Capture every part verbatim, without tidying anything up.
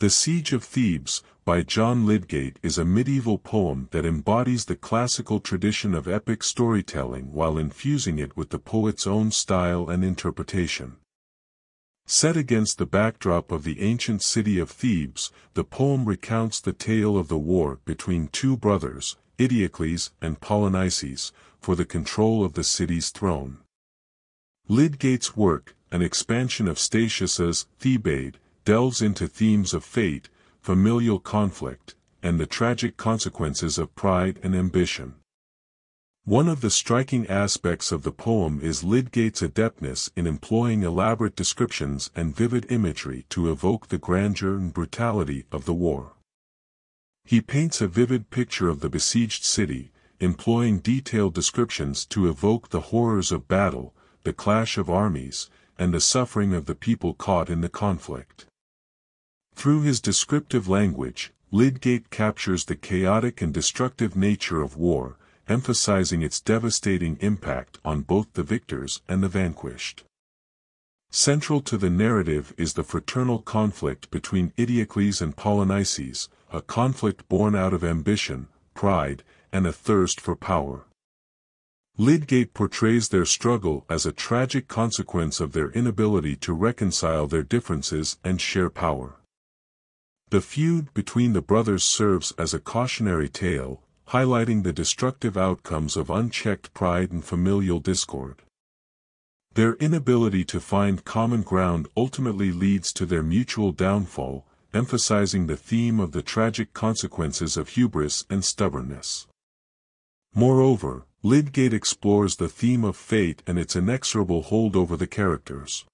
The Siege of Thebes by John Lydgate is a medieval poem that embodies the classical tradition of epic storytelling while infusing it with the poet's own style and interpretation. Set against the backdrop of the ancient city of Thebes, the poem recounts the tale of the war between two brothers, Eteocles and Polynices, for the control of the city's throne. Lydgate's work, an expansion of Statius's Thebaid, delves into themes of fate, familial conflict, and the tragic consequences of pride and ambition. One of the striking aspects of the poem is Lydgate's adeptness in employing elaborate descriptions and vivid imagery to evoke the grandeur and brutality of the war. He paints a vivid picture of the besieged city, employing detailed descriptions to evoke the horrors of battle, the clash of armies, and the suffering of the people caught in the conflict. Through his descriptive language, Lydgate captures the chaotic and destructive nature of war, emphasizing its devastating impact on both the victors and the vanquished. Central to the narrative is the fraternal conflict between Eteocles and Polynices, a conflict born out of ambition, pride, and a thirst for power. Lydgate portrays their struggle as a tragic consequence of their inability to reconcile their differences and share power. The feud between the brothers serves as a cautionary tale, highlighting the destructive outcomes of unchecked pride and familial discord. Their inability to find common ground ultimately leads to their mutual downfall, emphasizing the theme of the tragic consequences of hubris and stubbornness. Moreover, Lydgate explores the theme of fate and its inexorable hold over the characters.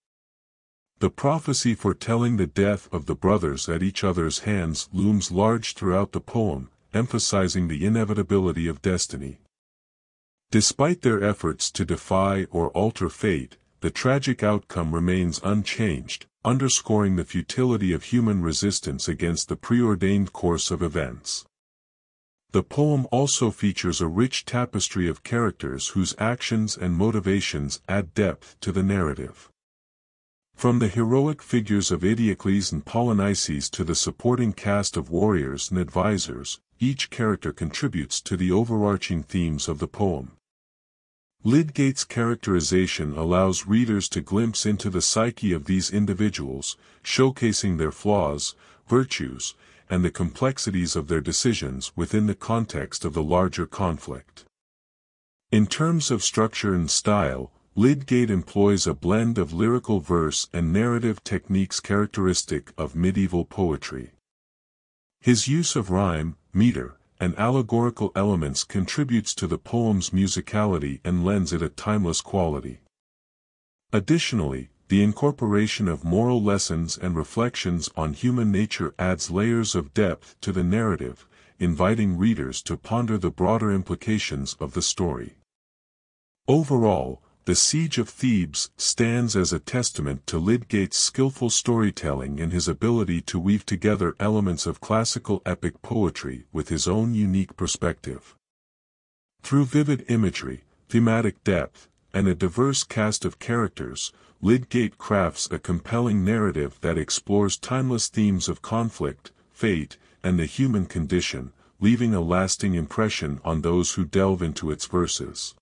The prophecy foretelling the death of the brothers at each other's hands looms large throughout the poem, emphasizing the inevitability of destiny. Despite their efforts to defy or alter fate, the tragic outcome remains unchanged, underscoring the futility of human resistance against the preordained course of events. The poem also features a rich tapestry of characters whose actions and motivations add depth to the narrative. From the heroic figures of Eteocles and Polynices to the supporting cast of warriors and advisors, each character contributes to the overarching themes of the poem. Lydgate's characterization allows readers to glimpse into the psyche of these individuals, showcasing their flaws, virtues, and the complexities of their decisions within the context of the larger conflict. In terms of structure and style, Lydgate employs a blend of lyrical verse and narrative techniques characteristic of medieval poetry. His use of rhyme, meter, and allegorical elements contributes to the poem's musicality and lends it a timeless quality. Additionally, the incorporation of moral lessons and reflections on human nature adds layers of depth to the narrative, inviting readers to ponder the broader implications of the story. Overall, The Siege of Thebes stands as a testament to Lydgate's skillful storytelling and his ability to weave together elements of classical epic poetry with his own unique perspective. Through vivid imagery, thematic depth, and a diverse cast of characters, Lydgate crafts a compelling narrative that explores timeless themes of conflict, fate, and the human condition, leaving a lasting impression on those who delve into its verses.